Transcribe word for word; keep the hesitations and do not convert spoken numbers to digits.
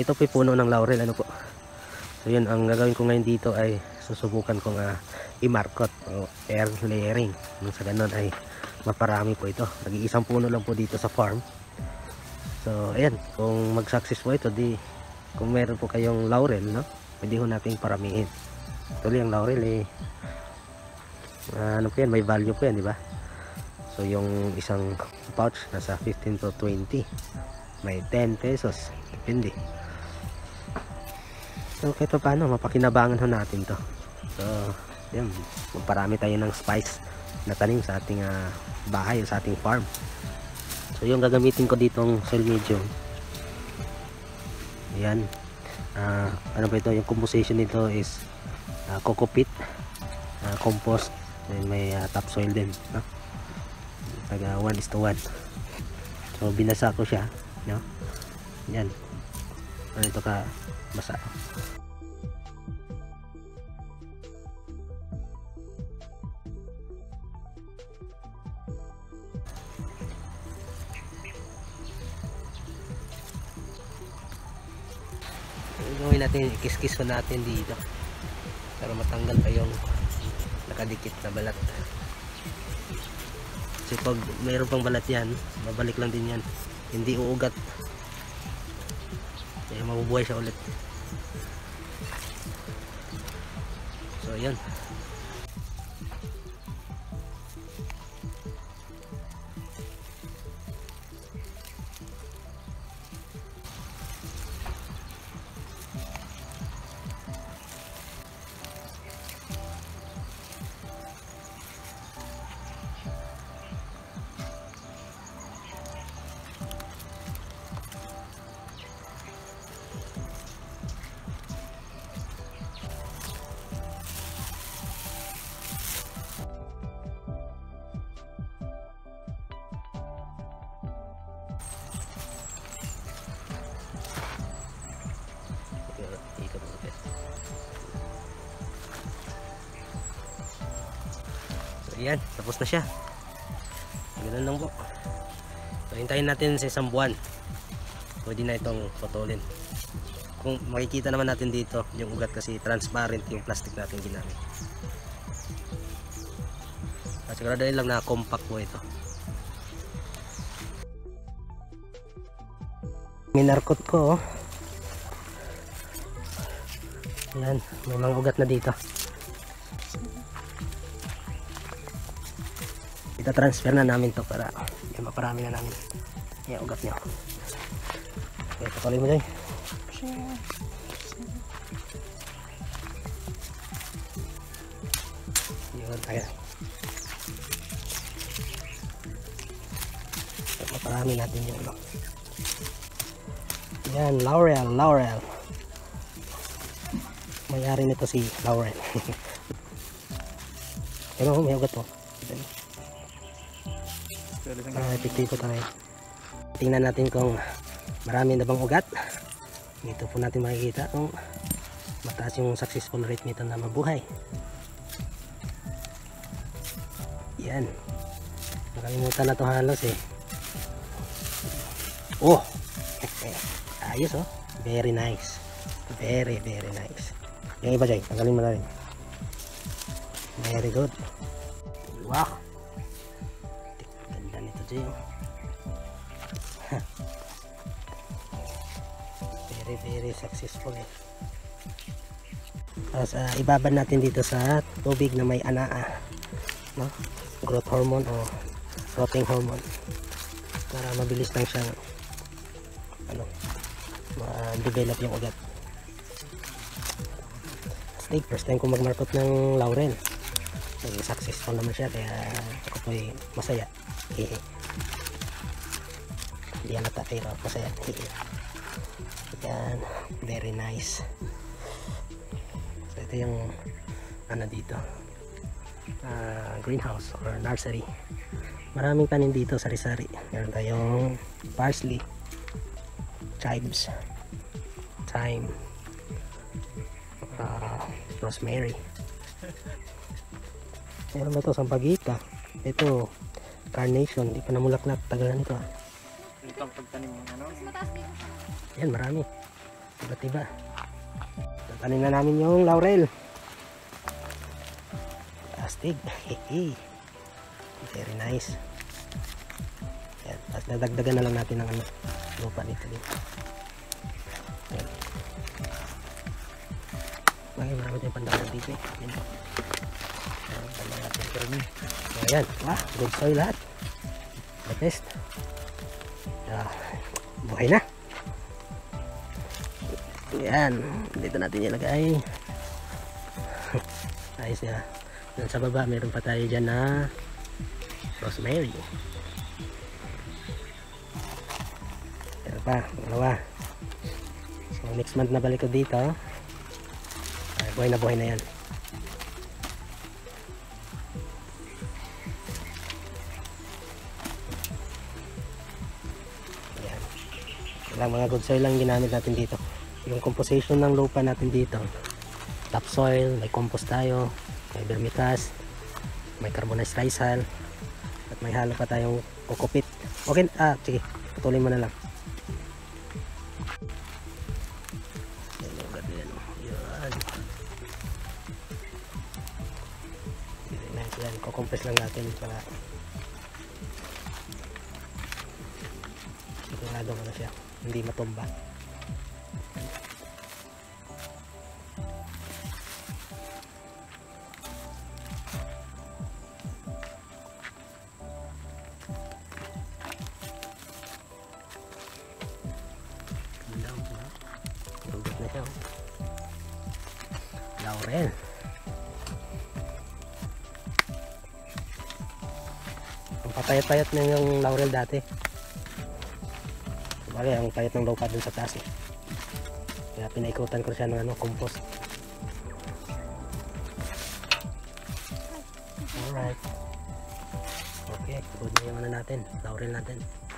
Ito po puno ng laurel, ano po. So yun, ang gagawin ko ngayon dito ay susubukan kong uh, i-markot o air layering. Sa ganun ay maparami po ito. Nag-iisang puno lang po dito sa farm. So ayan, kung mag-success po ito, di kung meron po kayong laurel, no, pwede ho nating paramihin. Tuloy ang laurel eh, uh, ano po yan, may value po yan, di ba? So yung isang pouch nasa fifteen to twenty, may ten pesos, depende. So kahit pa paano, mapakinabangan ho natin to. So yan, magparami tayo ng spice na tanim sa ating uh, bahay o sa ating farm. So yung gagamitin ko ditong soil medium, yan, uh, ano ba ito, yung composition nito is uh, coco peat, uh, compost, and may uh, topsoil din, no? Taga one is to one. So binasa ko siya, no? Yan, ano ito ka basa. Gawin natin, ikis-kis ko natin dito para matanggal pa yung nakadikit na balat. Kasi pag mayroon pang balat yan, babalik lang din yan, hindi uugat, kaya mabubuhay siya ulit. So yan, yan, tapos na siya. Ganun lang po. So, hintayin natin sa isang buwan, pwede na itong potolin. Kung makikita naman natin dito yung ugat, kasi transparent yung plastic natin ginamit. At siguraduhin lang na compact po ito. Minarkot ko, oh. Yan, may mga ugat na dito. Ita-transfer na namin to para yan, maparami na namin. Yan, ugat nyo. Okay, patuloy mo dyan. Yun, ayan. So, maparami natin yung ulo. Yan, Laurel, Laurel. May-ari nito si Laurel. Pero may ugat po. Uh, ipiktik ko tayo. Tingnan natin kung marami na bang ugat. Dito po natin makikita kung mataas yung successful rate nito na mabuhay. Yan, nakalimutan na ito halos eh. Oh, ayos oh. Very nice. Very very nice. Yung iba dyan, tanggalin mo na rin. Very good. Wow, very very successful eh. Tapos uh, ibabad natin dito sa tubig na may anaa, no? Growth hormone o rotting hormone, para mabilis lang siyang ano, ma-develop yung ugat. Steak, first time ko magmarkot ng laurel, naging successful naman siya, kaya ako po'y masaya. Hehe. Hindi halata pero masaya. Yan, very nice. So ito yung ano dito, uh, greenhouse or nursery. Maraming tanim dito, sari-sari. Meron tayong parsley, chives, thyme, uh, rosemary. Meron ba ito, sampagita? Ito, carnation, di pa namulaklak, tagal na nito. Ito ang pagtanim ng ano? Mas mataas dito. Yan, marami. Iba't iba. Tatanim na namin yung laurel. Astig. Very nice. Ayan. Tapos nadagdagan na lang natin ng ano, lupa nito dito. Ayan. Ay, maramot yung pandaman dito eh. Ayan. Pandaman natin pero niya. Ayan. Wow. Good soil lahat. The best. Ah, buhay na. Ayan. Dito natin ilagay. Ayos na. Doon sa baba, meron pa tayo dyan na rosemary. Meron pa, dalawa. So next month na balik ko dito. Ay, buhay na buhay na yan. Ayan. Lang, mga good soil lang ginamit natin dito. Yung composition ng lupa natin dito. Topsoil, may compost tayo, may vermicast, may carbonized sisal, at may halo pa tayong kokopit. Okay, ah, sige, patuloy mo na lang. Yan, kukompress lang natin para sigurado mo na siya, hindi matumba. Laurel. Ang patayat-tayat na yung laurel dati. Bale, ang payat ng lupa dun sa taas eh. Kaya pinaikutan ko siya ng ano, compost. Alright. Okay, good na yung ano natin, laurel natin.